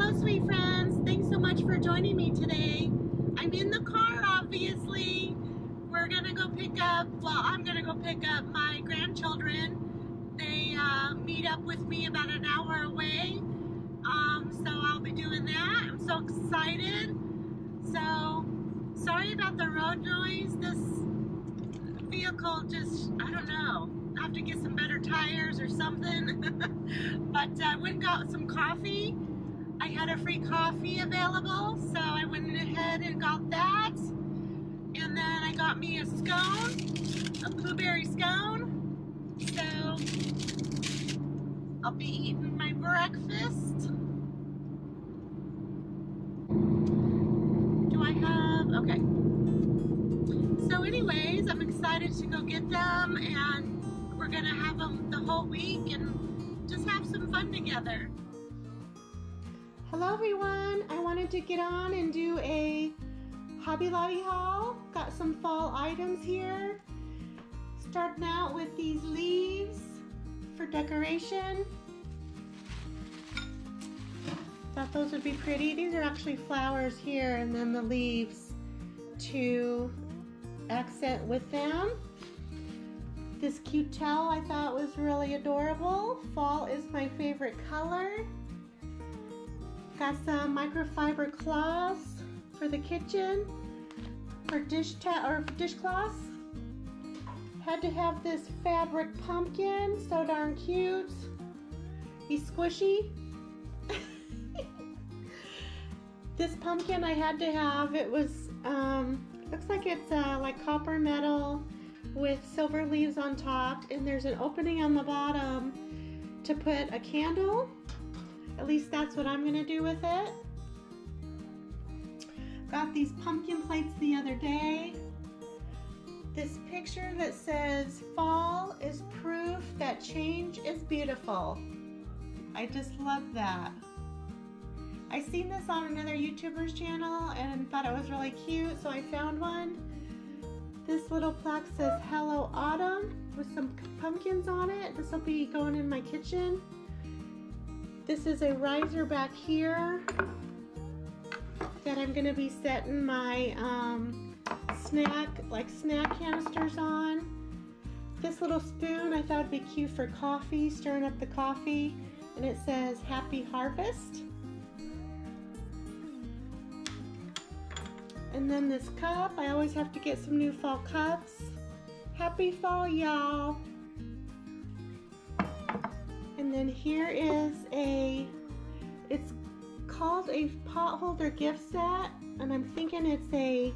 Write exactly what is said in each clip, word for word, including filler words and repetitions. Hello, sweet friends. Thanks so much for joining me today. I'm in the car, obviously. We're gonna go pick up, well, I'm gonna go pick up my grandchildren. They uh, meet up with me about an hour away. Um, so I'll be doing that. I'm so excited. So, sorry about the road noise. This vehicle just, I don't know. I have to get some better tires or something. But I uh, went and got some coffee. I had a free coffee available, so I went ahead and got that. And then I got me a scone, a blueberry scone. So I'll be eating my breakfast. Do I have, okay. So anyways, I'm excited to go get them, and we're gonna have them the whole week and just have some fun together. Hello everyone, I wanted to get on and do a Hobby Lobby haul. Got some fall items here. Starting out with these leaves for decoration. Thought those would be pretty. These are actually flowers here and then the leaves to accent with them. This cute towel I thought was really adorable. Fall is my favorite color. Got some microfiber cloths for the kitchen, for dish ta or dishcloths. Had to have this fabric pumpkin, so darn cute. He's squishy. This pumpkin I had to have. It was um, looks like it's uh, like copper metal with silver leaves on top, and there's an opening on the bottom to put a candle. At least that's what I'm gonna do with it. Got these pumpkin plates the other day. This picture that says, "Fall is proof that change is beautiful." I just love that. I seen this on another YouTuber's channel and thought it was really cute, so I found one. This little plaque says, "Hello Autumn," with some pumpkins on it. This will be going in my kitchen. This is a riser back here that I'm gonna be setting my um, snack, like snack canisters on. This little spoon I thought would be cute for coffee, stirring up the coffee, and it says Happy Harvest. And then this cup, I always have to get some new fall cups. Happy fall, y'all. And then here is a, it's called a pot holder gift set, and I'm thinking it's a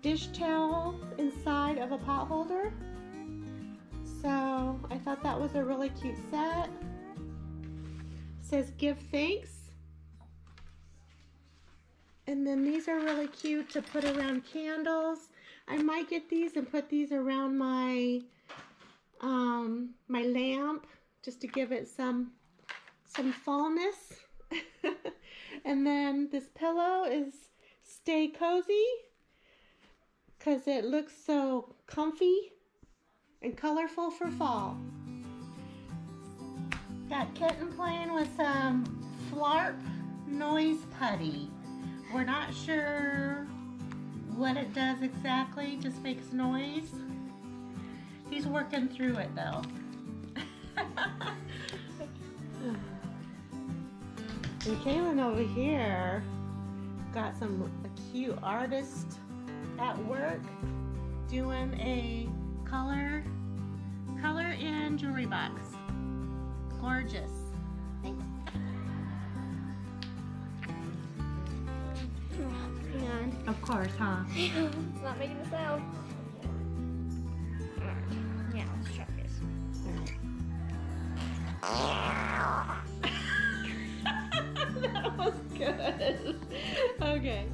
dish towel inside of a pot holder. So I thought that was a really cute set. It says give thanks. And then these are really cute to put around candles. I might get these and put these around my, um, my lamp, just to give it some, some fallness. And then this pillow is Stay Cozy, because it looks so comfy and colorful for fall. Got kitten playing with some Flarp Noise Putty. We're not sure what it does exactly, just makes noise. He's working through it though. And Kaylin over here got some cute artist at work doing a color color and jewelry box. Gorgeous. Thanks. And of course, huh? It's not making a sound. Yeah, let's try this. That was good. Okay.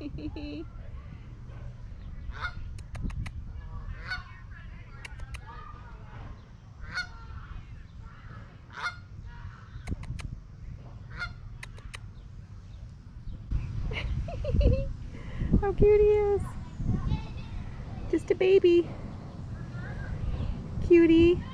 Hehehehe. How cute he is. Just a baby. Cutie.